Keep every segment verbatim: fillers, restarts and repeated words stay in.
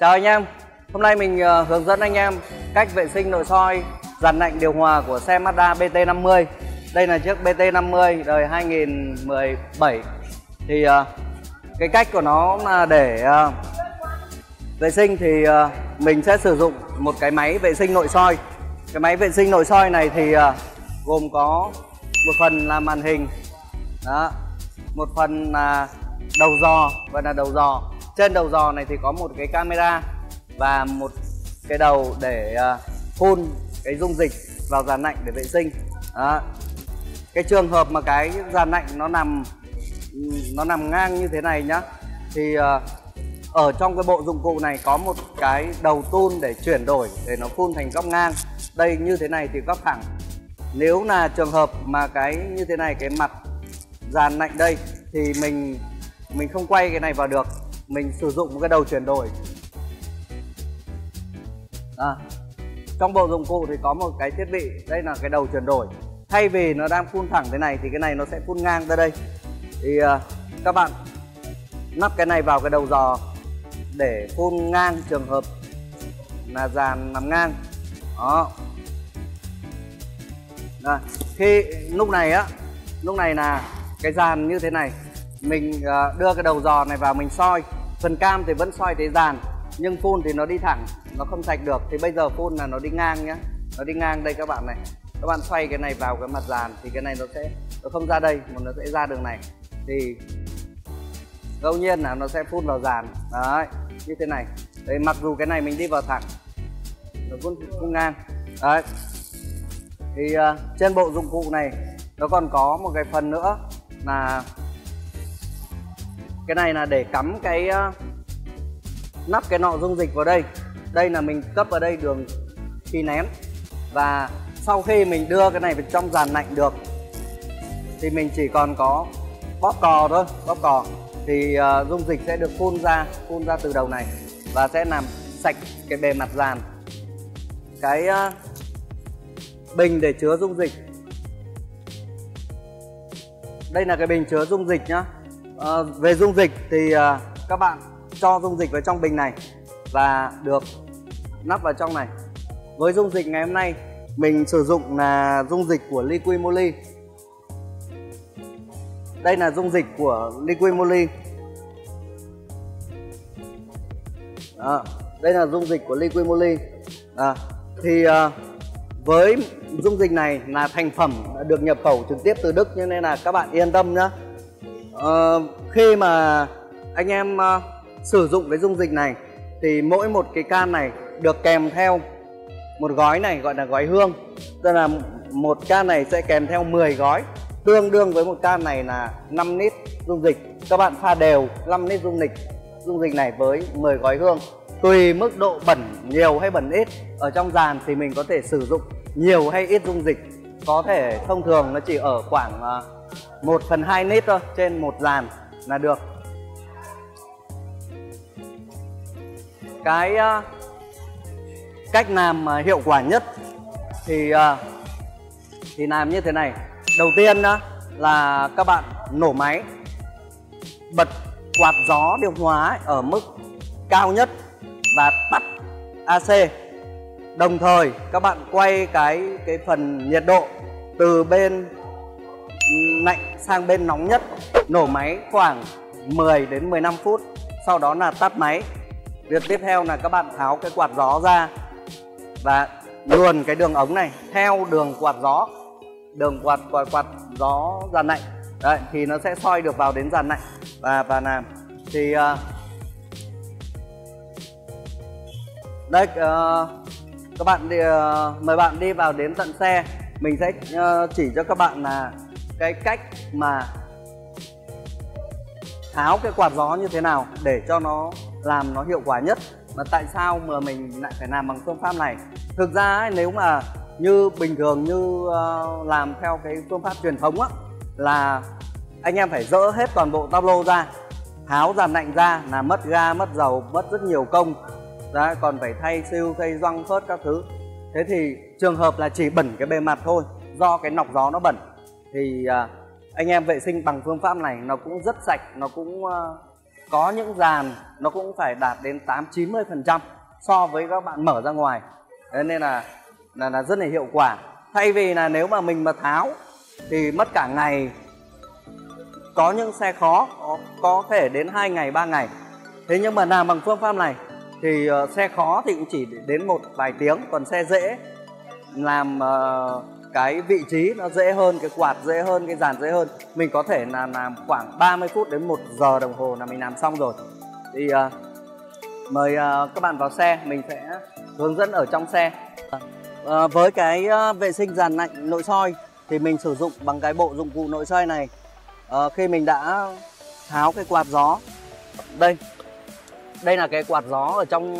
Chào anh em, hôm nay mình uh, hướng dẫn anh em cách vệ sinh nội soi dàn lạnh điều hòa của xe Mazda B T năm mươi. Đây là chiếc B T năm mươi đời hai nghìn mười bảy. Thì uh, cái cách của nó là để uh, vệ sinh thì uh, mình sẽ sử dụng một cái máy vệ sinh nội soi. Cái máy vệ sinh nội soi này thì uh, gồm có một phần là màn hình. Đó, một phần là đầu dò, gọi là đầu dò. Trên đầu dò này thì có một cái camera và một cái đầu để phun cái dung dịch vào dàn lạnh để vệ sinh. Đó. Cái trường hợp mà cái dàn lạnh nó nằm nó nằm ngang như thế này nhá, thì ở trong cái bộ dụng cụ này có một cái đầu tun để chuyển đổi để nó phun thành góc ngang. Đây như thế này thì góc thẳng. Nếu là trường hợp mà cái như thế này, cái mặt dàn lạnh đây thì mình mình không quay cái này vào được, mình sử dụng một cái đầu chuyển đổi. À, trong bộ dụng cụ thì có một cái thiết bị, đây là cái đầu chuyển đổi. Thay vì nó đang phun thẳng thế này thì cái này nó sẽ phun ngang ra đây. Thì uh, các bạn nắp cái này vào cái đầu dò để phun ngang trường hợp là dàn nằm ngang. Đó. À, khi lúc này á, lúc này là cái dàn như thế này, mình uh, đưa cái đầu dò này vào mình soi. Phần cam thì vẫn soi thấy dàn, nhưng phun thì nó đi thẳng, nó không sạch được. Thì bây giờ phun là nó đi ngang nhá, nó đi ngang đây các bạn này. Các bạn xoay cái này vào cái mặt dàn thì cái này nó sẽ nó không ra đây mà nó sẽ ra đường này, thì ngẫu nhiên là nó sẽ phun vào dàn. Đấy, như thế này. Đấy, mặc dù cái này mình đi vào thẳng, nó phun, phun ngang. Đấy. Thì uh, trên bộ dụng cụ này nó còn có một cái phần nữa là cái này là để cắm cái uh, nắp cái nọ dung dịch vào đây. Đây là mình cấp vào đây đường khí nén, và sau khi mình đưa cái này vào trong dàn lạnh được thì mình chỉ còn có bóp cò thôi, bóp cò thì uh, dung dịch sẽ được phun ra, phun ra từ đầu này và sẽ làm sạch cái bề mặt dàn. Cái uh, bình để chứa dung dịch, đây là cái bình chứa dung dịch nhá. À, về dung dịch thì à, các bạn cho dung dịch vào trong bình này và được nắp vào trong này. Với dung dịch ngày hôm nay mình sử dụng là dung dịch của Liqui Moly. Đây là dung dịch của Liqui Moly. À, đây là dung dịch của Liqui Moly. À, thì à, với dung dịch này là thành phẩm được nhập khẩu trực tiếp từ Đức, cho nên là các bạn yên tâm nhé. Uh, khi mà anh em uh, sử dụng cái dung dịch này thì mỗi một cái can này được kèm theo một gói này gọi là gói hương, tức là một can này sẽ kèm theo mười gói, tương đương với một can này là năm lít dung dịch. Các bạn pha đều năm lít dung dịch dung dịch này với mười gói hương. Tùy mức độ bẩn nhiều hay bẩn ít ở trong dàn thì mình có thể sử dụng nhiều hay ít dung dịch. Có thể thông thường nó chỉ ở khoảng uh, một phần hai lít thôi, trên một dàn là được. Cái uh, cách làm uh, hiệu quả nhất thì uh, thì làm như thế này. Đầu tiên uh, là các bạn nổ máy, bật quạt gió điều hòa ấy, ở mức cao nhất và tắt a xê. Đồng thời các bạn quay cái cái phần nhiệt độ từ bên lạnh sang bên nóng nhất, nổ máy khoảng mười đến mười lăm phút, sau đó là tắt máy. Việc tiếp theo là các bạn tháo cái quạt gió ra và luồn cái đường ống này theo đường quạt gió, đường quạt quạt, quạt gió dàn lạnh. Đấy, thì nó sẽ soi được vào đến dàn lạnh và và làm. Thì uh, đây uh, các bạn đi, uh, mời bạn đi vào đến tận xe, mình sẽ uh, chỉ cho các bạn là cái cách mà tháo cái quạt gió như thế nào để cho nó làm nó hiệu quả nhất. Mà tại sao mà mình lại phải làm bằng phương pháp này? Thực ra ấy, nếu mà như bình thường như làm theo cái phương pháp truyền thống á, là anh em phải dỡ hết toàn bộ táp lô ra, tháo dàn lạnh ra là mất ga, mất dầu, mất rất nhiều công. Đấy, còn phải thay siêu, thay gioăng phớt các thứ. Thế thì trường hợp là chỉ bẩn cái bề mặt thôi, do cái nọc gió nó bẩn, thì uh, anh em vệ sinh bằng phương pháp này nó cũng rất sạch, nó cũng uh, có những dàn nó cũng phải đạt đến tám chín mươi phần trăm so với các bạn mở ra ngoài. Thế nên là, là là rất là hiệu quả. Thay vì là nếu mà mình mà tháo thì mất cả ngày, có những xe khó có, có thể đến hai ngày ba ngày. Thế nhưng mà làm bằng phương pháp này thì uh, xe khó thì cũng chỉ đến một vài tiếng, còn xe dễ làm uh, cái vị trí nó dễ hơn, cái quạt dễ hơn, cái dàn dễ hơn, mình có thể là làm khoảng ba mươi phút đến một giờ đồng hồ là mình làm xong rồi. Thì uh, mời uh, các bạn vào xe, mình sẽ hướng dẫn ở trong xe. uh, Với cái uh, vệ sinh dàn lạnh nội soi thì mình sử dụng bằng cái bộ dụng cụ nội soi này. uh, Khi mình đã tháo cái quạt gió, đây đây là cái quạt gió ở trong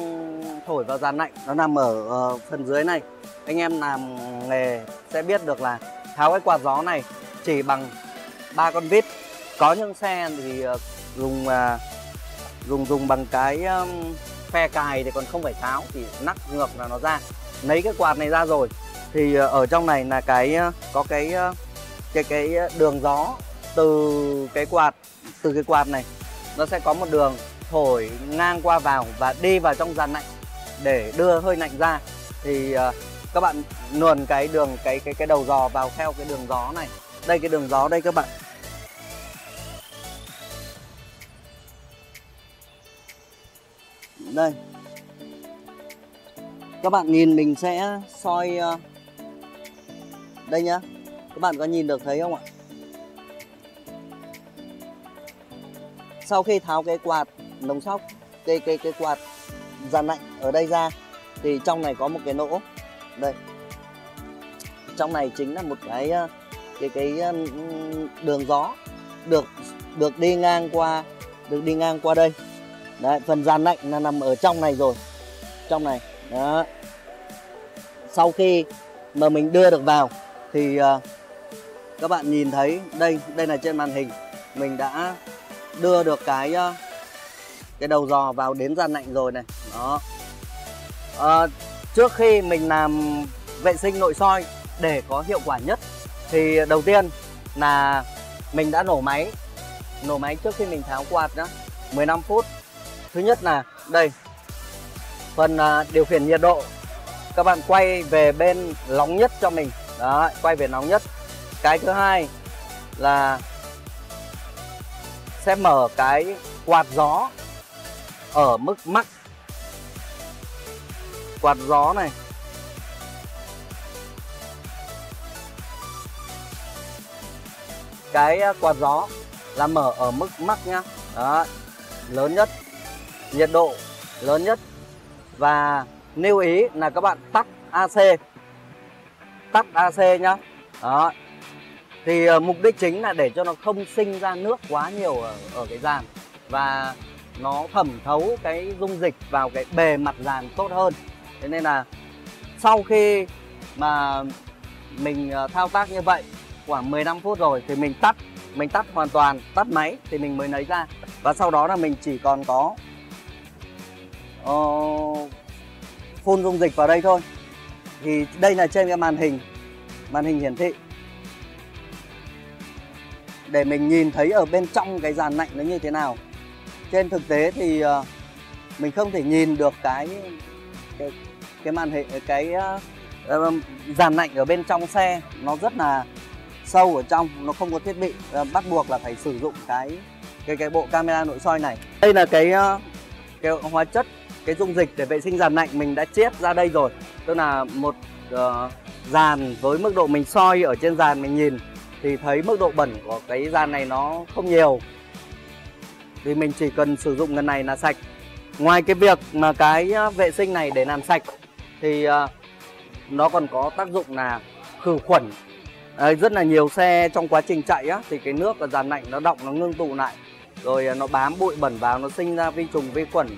thổi vào dàn lạnh, nó nằm ở uh, phần dưới này. Anh em làm nghề sẽ biết được là tháo cái quạt gió này chỉ bằng ba con vít. Có những xe thì uh, dùng uh, dùng dùng bằng cái um, phe cài thì còn không phải tháo, thì nắc ngược là nó ra. Lấy cái quạt này ra rồi thì uh, ở trong này là cái uh, có cái uh, cái cái đường gió từ cái quạt từ cái quạt này nó sẽ có một đường thổi ngang qua vào và đi vào trong dàn lạnh để đưa hơi lạnh ra. Thì uh, các bạn luồn cái đường cái cái cái đầu giò vào theo cái đường gió này. Đây cái đường gió đây các bạn. Đây. Các bạn nhìn mình sẽ soi uh, đây nhá. Các bạn có nhìn được thấy không ạ? Sau khi tháo cái quạt nồng sóc, cái cái cái quạt dàn lạnh ở đây ra thì trong này có một cái lỗ. Đây. Trong này chính là một cái cái cái đường gió được được đi ngang qua được đi ngang qua đây. Đấy, phần dàn lạnh là nằm ở trong này rồi. Trong này. Đó. Sau khi mà mình đưa được vào thì uh, các bạn nhìn thấy đây, đây là trên màn hình mình đã đưa được cái uh, cái đầu giò vào đến dàn lạnh rồi này. Đó. Uh, Trước khi mình làm vệ sinh nội soi để có hiệu quả nhất thì đầu tiên là mình đã nổ máy. Nổ máy trước khi mình tháo quạt đó mười lăm phút. Thứ nhất là đây, phần điều khiển nhiệt độ. Các bạn quay về bên nóng nhất cho mình. Đó, quay về nóng nhất. Cái thứ hai là sẽ mở cái quạt gió ở mức max. Quạt gió này cái quạt gió là mở ở mức max nhá. Đó, lớn nhất, nhiệt độ lớn nhất. Và lưu ý là các bạn tắt a xê, tắt a xê nhá. Đó, thì uh, mục đích chính là để cho nó không sinh ra nước quá nhiều ở, ở cái dàn, và nó thẩm thấu cái dung dịch vào cái bề mặt dàn tốt hơn. Thế nên là sau khi mà mình thao tác như vậy khoảng mười lăm phút rồi thì mình tắt, mình tắt hoàn toàn, tắt máy thì mình mới lấy ra. Và sau đó là mình chỉ còn có uh, phun dung dịch vào đây thôi. Thì đây là trên cái màn hình, màn hình hiển thị, để mình nhìn thấy ở bên trong cái dàn lạnh nó như thế nào. Trên thực tế thì uh, mình không thể nhìn được cái cái, cái màn hình cái uh, dàn lạnh ở bên trong xe, nó rất là sâu ở trong, nó không có thiết bị, uh, bắt buộc là phải sử dụng cái cái cái bộ camera nội soi này. Đây là cái uh, cái hóa chất, cái dung dịch để vệ sinh dàn lạnh mình đã chiết ra đây rồi. Tức là một uh, dàn với mức độ mình soi ở trên dàn, mình nhìn thì thấy mức độ bẩn của cái dàn này nó không nhiều, thì mình chỉ cần sử dụng lần này là sạch. Ngoài cái việc mà cái vệ sinh này để làm sạch thì nó còn có tác dụng là khử khuẩn. À, rất là nhiều xe trong quá trình chạy á, thì cái nước ở dàn lạnh nó đọng, nó ngưng tụ lại, rồi nó bám bụi bẩn vào, nó sinh ra vi trùng vi khuẩn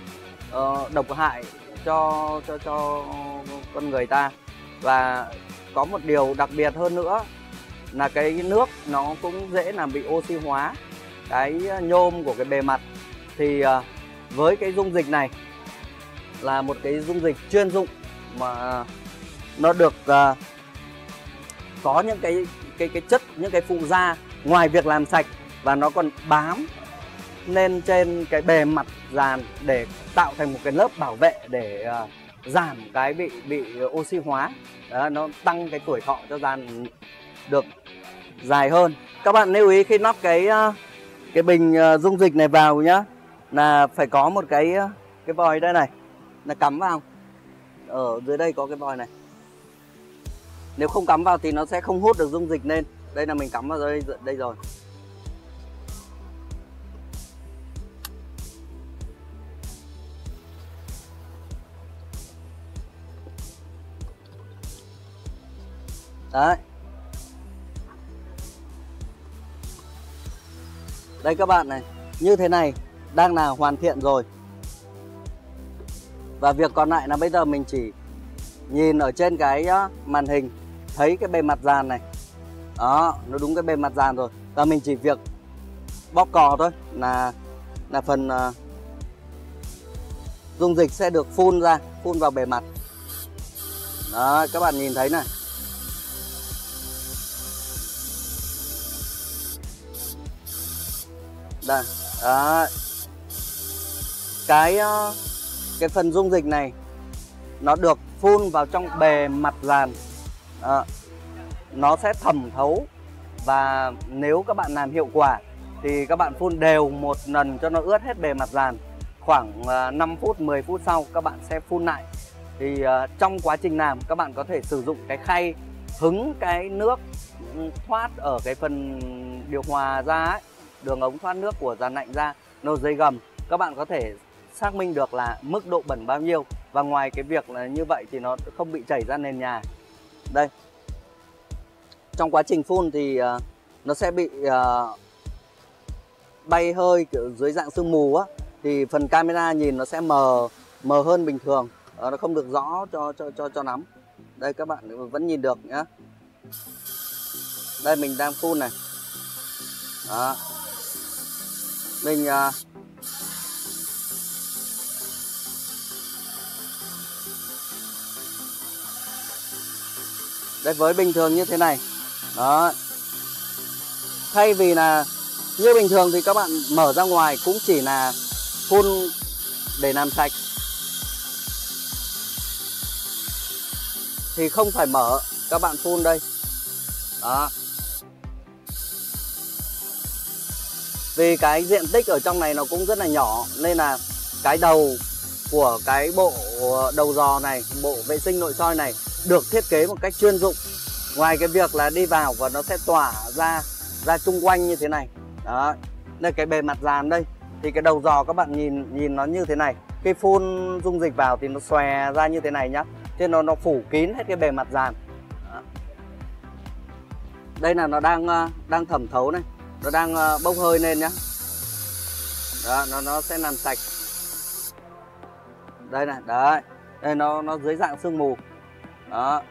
độc hại cho cho cho con người ta. Và có một điều đặc biệt hơn nữa là cái nước nó cũng dễ làm bị oxy hóa cái nhôm của cái bề mặt. Thì với cái dung dịch này là một cái dung dịch chuyên dụng mà nó được uh, có những cái cái cái chất, những cái phụ gia. Ngoài việc làm sạch và nó còn bám lên trên cái bề mặt dàn để tạo thành một cái lớp bảo vệ để uh, giảm cái bị bị oxy hóa. Đó, nó tăng cái tuổi thọ cho dàn được dài hơn. Các bạn lưu ý khi lắp cái cái bình dung dịch này vào nhá, là phải có một cái cái vòi đây này là cắm vào. Ở dưới đây có cái vòi này. Nếu không cắm vào thì nó sẽ không hút được dung dịch lên. Đây là mình cắm vào đây đây rồi. Đấy. Đây các bạn này, như thế này đang là hoàn thiện rồi. Và việc còn lại là bây giờ mình chỉ nhìn ở trên cái màn hình, thấy cái bề mặt dàn này. Đó, nó đúng cái bề mặt dàn rồi. Và mình chỉ việc bóp cò thôi là là phần uh, dung dịch sẽ được phun ra, phun vào bề mặt. Đó, các bạn nhìn thấy này. Đây, đó. Cái uh, cái phần dung dịch này nó được phun vào trong bề mặt dàn, à, nó sẽ thẩm thấu. Và nếu các bạn làm hiệu quả thì các bạn phun đều một lần cho nó ướt hết bề mặt dàn. Khoảng năm phút mười phút sau các bạn sẽ phun lại. Thì uh, trong quá trình làm các bạn có thể sử dụng cái khay hứng cái nước thoát ở cái phần điều hòa ra ấy, đường ống thoát nước của dàn lạnh ra, nồi dây gầm. Các bạn có thể xác minh được là mức độ bẩn bao nhiêu. Và ngoài cái việc là như vậy thì nó không bị chảy ra nền nhà. Đây, trong quá trình phun thì uh, nó sẽ bị uh, bay hơi kiểu dưới dạng sương mù á, thì phần camera nhìn nó sẽ mờ mờ hơn bình thường, uh, nó không được rõ cho cho cho cho lắm. Đây các bạn vẫn nhìn được nhá. Đây mình đang phun này. Đó. Mình uh, Đấy, với bình thường như thế này. Đó. Thay vì là như bình thường thì các bạn mở ra ngoài cũng chỉ là phun để làm sạch, thì không phải mở, các bạn phun đây. Đó. Vì cái diện tích ở trong này nó cũng rất là nhỏ, nên là cái đầu của cái bộ đầu dò này, bộ vệ sinh nội soi này được thiết kế một cách chuyên dụng. Ngoài cái việc là đi vào và nó sẽ tỏa ra ra chung quanh như thế này. Đó, đây cái bề mặt dàn đây thì cái đầu dò các bạn nhìn nhìn nó như thế này. Khi phun dung dịch vào thì nó xòe ra như thế này nhá, thế nó nó phủ kín hết cái bề mặt dàn. Đó. Đây là nó đang đang thẩm thấu này, nó đang bốc hơi lên nhá. Đó, nó nó sẽ làm sạch. Đây này, đấy, đây nó nó dưới dạng sương mù. Đó.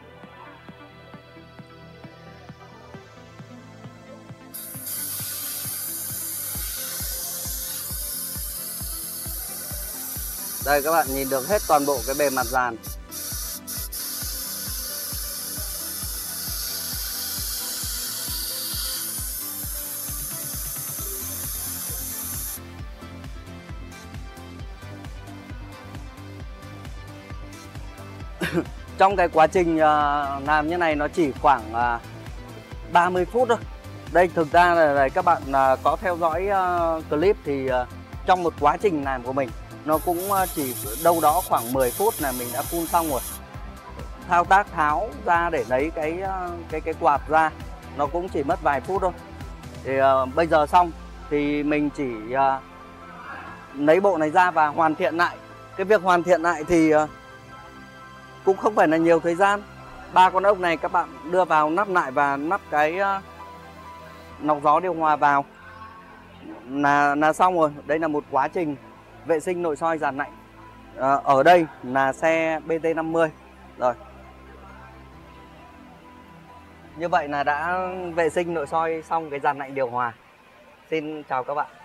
Đây các bạn nhìn được hết toàn bộ cái bề mặt dàn. Trong cái quá trình uh, làm như này nó chỉ khoảng uh, ba mươi phút thôi. Đây thực ra là, là các bạn uh, có theo dõi uh, clip thì uh, trong một quá trình làm của mình nó cũng uh, chỉ đâu đó khoảng mười phút là mình đã phun xong rồi. Thao tác tháo ra để lấy cái uh, cái cái quạt ra nó cũng chỉ mất vài phút thôi. Thì uh, bây giờ xong thì mình chỉ uh, lấy bộ này ra và hoàn thiện lại. Cái việc hoàn thiện lại thì uh, cũng không phải là nhiều thời gian. Ba con ốc này các bạn đưa vào nắp lại và nắp cái nọc gió điều hòa vào là là xong rồi. Đây là một quá trình vệ sinh nội soi dàn lạnh. À, ở đây là xe B T năm mươi rồi. Như vậy là đã vệ sinh nội soi xong cái dàn lạnh điều hòa. Xin chào các bạn.